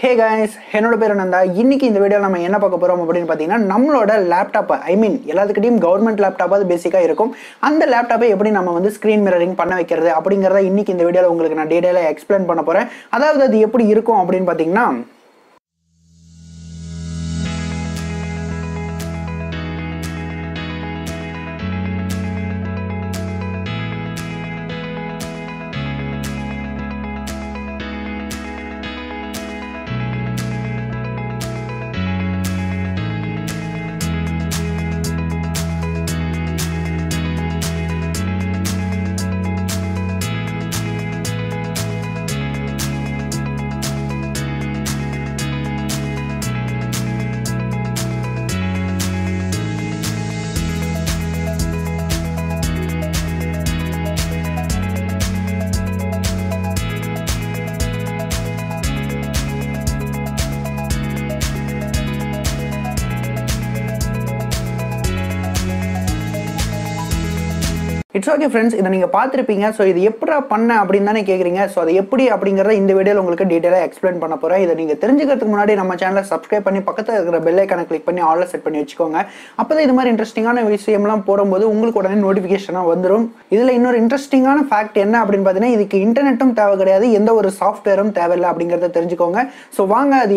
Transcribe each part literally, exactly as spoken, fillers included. Hey guys, I am Ananda. In this video, we are going to talk about laptop. I mean, government laptop is basic. And the laptop is how screen mirroring. That's why in this video, we will explain the data. That's why we are going to talk about it. It's okay friends, if you are looking at this, so if you are doing this, so if you are doing this video, I will explain it in this video. If you know this, please subscribe to our channel, bell icon, click on all set. Then if you are interested in this video, you will get a notification. This is an interesting fact, you don't have to use internet, you don't have to use any software. So you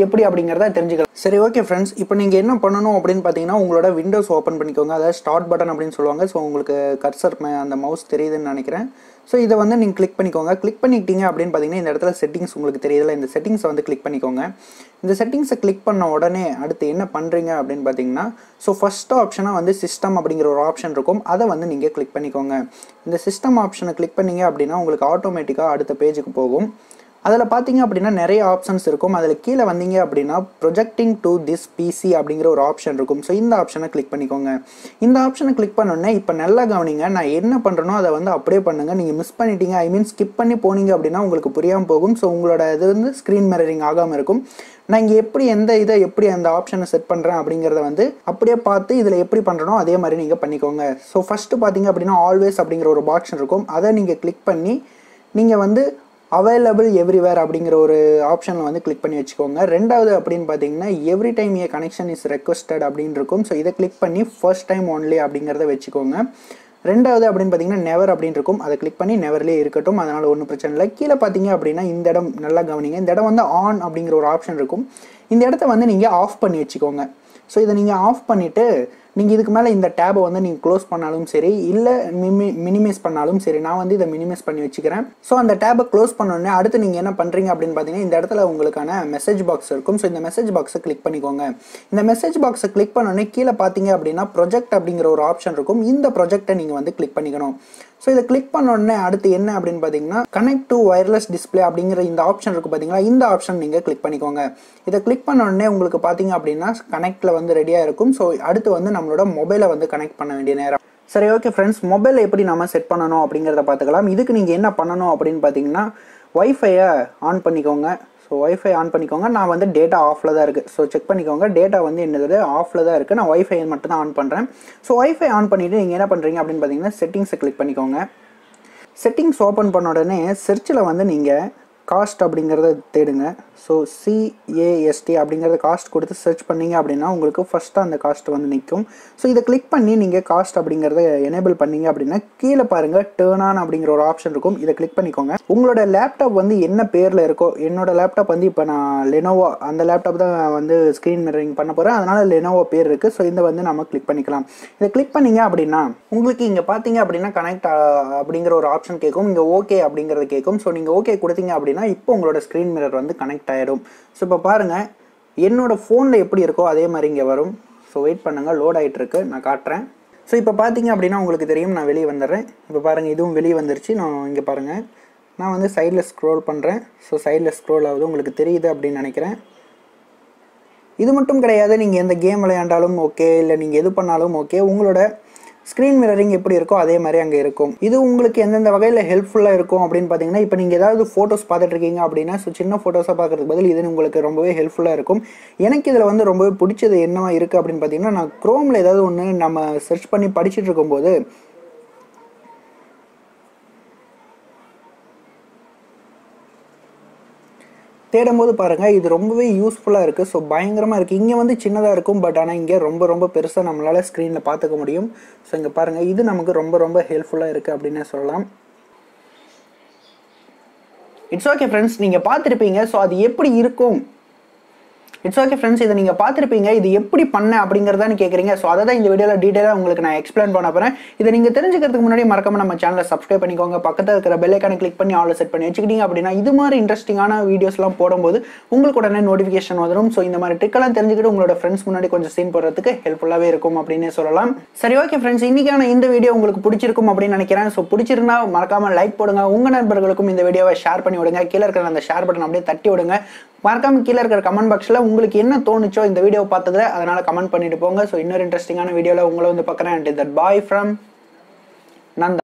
can know it. Okay friends, now what you want to do, you open Windows, the start button, so you cursor the mouse theriyudhu nenikiren so idha vandu neenga click panikonga click pannittinga appdin pathina indha edathila settings ungalku theriyudhu indha settings vandu click panikonga indha settings click panna odane adutha enna pandringa appdin pathina so first option vandu system abdingra or option irukum adha vandu neenga click panikonga indha system option click panninga appdina ungalku automatically adutha page ku pogum adala pathinga appdina neriya options irukum adala keela vandinga appdina projecting to this pc abdingra or option irukum so indha option click panikonga indha option click pannona ipo nalla gavaninga na enna pandreno adha vandu appdiye pannunga neenga miss pannittinga i mean skip panni poninga appdina ungalku puriyam pogum so ungaloda idhu screen mirroring agama irukum na inge eppadi endha idha eppadi andha option set pandren abdingra vandu appdiye paathu idhila eppadi pandreno adhe mari neenga panikonga so first pathinga appdina always abdingra or option irukum adha neenga click panni neenga vandu available everywhere அப்படிங்கற ஒரு ஆப்ஷன்ல வந்து click பண்ணி வெச்சுக்கோங்க இரண்டாவது அப்படிን பாத்தீங்கன்னா every time a connection is requested அப்படிን இருக்கும் so இத click பண்ணி first time only அப்படிங்கறத வெச்சுக்கோங்க இரண்டாவது அப்படிን பாத்தீங்கன்னா never அப்படிን இருக்கும் அத click பண்ணி never லே இருக்கட்டும் அதனால ஒண்ணும் பிரச்சனை இல்ல கீழ பாத்தீங்க அப்படினா இந்த இடம் நல்லா கவனிங்க இந்த இடம் வந்து on அப்படிங்கற ஒரு ஆப்ஷன் இருக்கும் இந்த இடத்தை வந்து நீங்க ஆஃப் பண்ணி வெச்சுக்கோங்க சோ இத நீங்க ஆஃப் பண்ணிட்டு நீங்க இதுக்கு மேல இந்த tab வந்து நீங்க க்ளோஸ் பண்ணாலும் சரி இல்ல மினிமைஸ் பண்ணாலும் சரி நான் வந்து இத மினிமைஸ் பண்ணி வெச்சிக்கிறேன் சோ அந்த tab க்ளோஸ் பண்ண உடனே அடுத்து நீங்க என்ன பண்றீங்க அப்படிን பாத்தீங்கன்னா இந்த இடத்துல உங்களுக்கான மெசேஜ் பாக்ஸ் இருக்கும் சோ இந்த மெசேஜ் பாக்ஸை click பண்ணிக்கோங்க இந்த மெசேஜ் பாக்ஸை click பண்ண உடனே கீழ பாத்தீங்க அப்படினா ப்ராஜெக்ட் அப்படிங்கற ஒரு ஆப்ஷன் இருக்கும் இந்த ப்ராஜெக்ட்டை நீங்க வந்து click பண்ணிக்கணும் சோ இத click பண்ண உடனே அடுத்து என்ன அப்படின் பாத்தீங்கன்னா கனெக்ட் டு வயர்லெஸ் டிஸ்ப்ளே அப்படிங்கற இந்த ஆப்ஷன் இருக்கு பாத்தீங்களா இந்த ஆப்ஷன் நீங்க click பண்ணிக்கோங்க இத click பண்ண உடனே உங்களுக்கு பாத்தீங்க அப்படினா கனெக்ட்ல வந்து ரெடியா இருக்கும் சோ அடுத்து வந்து நம்மளோட மொபைலை வந்து கனெக்ட் பண்ண வேண்டிய நேரம் சரி ஓகே फ्रेंड्स மொபைலை எப்படி நாம செட் பண்ணனும் அப்படிங்கறத பார்த்துக்கலாம் இதுக்கு நீங்க என்ன பண்ணனும் அப்படினு பாத்தீங்கன்னா வைஃபை ஆன் பண்ணிக்கோங்க சோ வைஃபை ஆன் பண்ணிக்கோங்க நான் வந்து டேட்டா ஆஃப்ல தான் இருக்கு சோ செக் பண்ணிக்கோங்க டேட்டா வந்து என்னது ஆஃப்ல தான் இருக்கு நான் வைஃபை மட்டும் தான் ஆன் பண்றேன் சோ வைஃபை ஆன் பண்ணிட்டு நீங்க என்ன பண்றீங்க அப்படினு பாத்தீங்கன்னா செட்டிங்ஸ் கிளிக் பண்ணிக்கோங்க செட்டிங்ஸ் ஓபன் பண்ண உடனே சர்ச்ல வந்து நீங்க காஸ்ட் அப்படிங்கறத தேடுங்க so C A S T அப்படிங்கறது காஸ்ட் கொடுத்து சர்ச் பண்ணீங்க அப்படினா உங்களுக்கு ஃபர்ஸ்ட் அந்த காஸ்ட் வந்து நிக்கும் சோ இத கிளிக் பண்ணி நீங்க காஸ்ட் அப்படிங்கறத எனேபிள் பண்ணீங்க அப்படினா கீழ பாருங்க டர்ன் ஆன் அப்படிங்கற ஒரு ஆப்ஷன் இருக்கும் இத கிளிக் பண்ணிக்கோங்க உங்களோட லேப்டாப் வந்து என்ன பேர்ல இருக்கோ என்னோட லேப்டாப் வந்து இப்போ நான் Lenovo அந்த லேப்டாப் தான் வந்து ஸ்கிரீன் மிரரிங் பண்ண போறேன் அதனால Lenovo பேர் இருக்கு சோ இந்த வந்து நாம கிளிக் பண்ணிக்கலாம் இத கிளிக் பண்ணீங்க அப்படினா உங்களுக்கு இங்க பாத்தீங்க அப்படினா கனெக்ட் அப்படிங்கற ஒரு ஆப்ஷன் கேக்கும் இங்க ஓகே அப்படிங்கறது கேக்கும் சோ நீங்க ஓகே கொடுத்தீங்க அப்படினா இப்போ உங்களோட ஸ்கிரீன் மிரர் வந்து கனெக்ட் ஆயிடும் சோ இப்ப பாருங்க என்னோட போன்ல எப்படி இருக்கோ அதே மாதிரி இங்க வரும் சோ வெயிட் பண்ணுங்க லோட் ஆயிட்டு இருக்கு நான் காட்றேன் சோ இப்ப பாத்தீங்க அப்படினா உங்களுக்கு தெரியும் நான் வெளிய வந்தறேன் இப்ப பாருங்க இதுவும் வெளிய வந்திருச்சு நான் இங்க பாருங்க நான் வந்து சைடுல ஸ்க்ரோல் பண்றேன் சோ சைடுல ஸ்க்ரோல் ஆவது உங்களுக்கு தெரியுது அப்படி நினைக்கிறேன் இது மட்டும் கிடையாது நீங்க இந்த கேம் விளையாண்டாலும் ஓகே இல்ல நீங்க எது பண்ணாலும் ஓகே உங்களோட Screen mirroring எப்படி இருக்கோ அதே மாதிரி அங்க இருக்கும் இது உங்களுக்கு என்னென்ன வகையில ஹெல்ப்ஃபுல்லா இருக்கும் அப்படினு பாத்தீங்கன்னா இப்போ நீங்க ஏதாவது போட்டோஸ் பார்த்துட்டு இருக்கீங்க அப்படினா சோ சின்ன போட்டோஸா பார்க்கிறதுக்கு பதில் இது உங்களுக்கு ரொம்பவே ஹெல்ப்ஃபுல்லா இருக்கும் எனக்கு இதல வந்து ரொம்பவே பிடிச்சது என்னவா இருக்கு அப்படினு பாத்தீங்கன்னா நான் Chromeல ஏதாவது ஒன்னு நம்ம சர்ச் பண்ணி படிச்சிட்டு இருக்கும்போது தேடும்போது பாருங்கள், இது ரொம்பவே யூஸ்ஃபுல்லாக இருக்குது. ஸோ பயங்கரமாக இருக்குது. இங்கே வந்து சின்னதாக இருக்கும், பட் ஆனால் இங்கே ரொம்ப ரொம்ப பெருசாக நம்மளால் ஸ்க்ரீனில் பார்த்துக்க முடியும். ஸோ இங்கே பாருங்கள், இது நமக்கு ரொம்ப ரொம்ப ஹெல்ப்ஃபுல்லாக இருக்குது அப்படின்னே சொல்லலாம். இட்ஸ் ஓகே ஃப்ரெண்ட்ஸ், நீங்கள் பார்த்துருப்பீங்க. ஸோ அது எப்படி இருக்கும் இட்ஸ் ஓகே ஃப்ரெண்ட்ஸ் இதை நீங்கள் பார்த்துருப்பீங்க. இது எப்படி பண்ண அப்படிங்கிறதான்னு கேட்குறீங்க. ஸோ அதை தான் இந்த வீடியோவில் டீட்டெயிலாக உங்களுக்கு நான் எக்ஸ்பிளைன் பண்ண போகிறேன். இதை நீங்கள் தெரிஞ்சுக்கிறதுக்கு முன்னாடி மறக்காம நம்ம சேனலை சப்ஸ்கிரைப் பண்ணிக்கோங்க. பக்கத்தில் இருக்கிற பெல் ஐக்கானை கிளிக் பண்ணி ஆல் செட் பண்ணி வச்சுக்கிட்டீங்க அப்படின்னா இது மாதிரி இன்ட்ரெஸ்டிங்கான வீடியோஸ்லாம் போடும்போது உங்களுக்கு உடனே நோட்டிஃபிகேஷன் வந்துடும். ஸோ இந்த மாதிரி ட்ரிக்கெல்லாம் தெரிஞ்சுக்கிட்டு உங்களோட ஃப்ரெண்ட்ஸ் முன்னாடி கொஞ்சம் சீன் போடுறதுக்கு ஹெல்ப்ஃபுல்லாகவே இருக்கும் அப்படின்னே சொல்லலாம். சரி ஓகே ஃப்ரெண்ட்ஸ், இன்றைக்கான இந்த வீடியோ உங்களுக்கு பிடிச்சிருக்கும் அப்படின்னு நினைக்கிறேன். ஸோ பிடிச்சிருந்தா மறக்காமல் லைக் போடுங்க. உங்கள் நண்பர்களுக்கும் இந்த வீடியோவை ஷேர் பண்ணி விடுங்க. கீழே இருக்கிற அந்த ஷேர் பட்டன் அப்படியே தட்டி விடுங்க. மறக்காமல் கீழே இருக்கிற கமெண்ட் பாக்ஸில் உங்களுக்கு என்ன தோணுச்சோ இந்த வீடியோ பார்த்ததுல அதனால் கமெண்ட் பண்ணிட்டு போங்க. ஸோ இன்னொரு இன்ட்ரெஸ்டிங்கான வீடியோவில் உங்களை வந்து பார்க்குறேன். And that bye from Nanda.